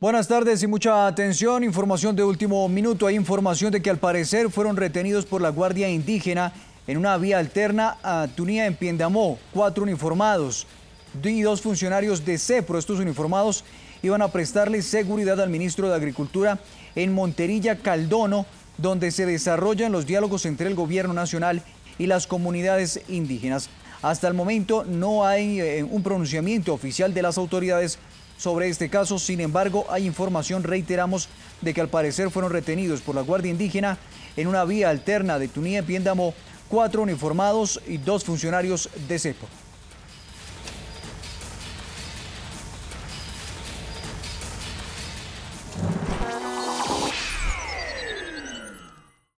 Buenas tardes y mucha atención, información de último minuto. Hay información de que al parecer fueron retenidos por la Guardia Indígena en una vía alterna a Tunja en Piendamó. 4 uniformados y 2 funcionarios de Sepro. Estos uniformados iban a prestarle seguridad al ministro de Agricultura en Monterilla, Caldono, donde se desarrollan los diálogos entre el gobierno nacional y las comunidades indígenas. Hasta el momento no hay un pronunciamiento oficial de las autoridades sobre este caso. Sin embargo, hay información, reiteramos, de que al parecer fueron retenidos por la Guardia Indígena en una vía alterna de Tunja-Piendamo, 4 uniformados y 2 funcionarios de Sepro.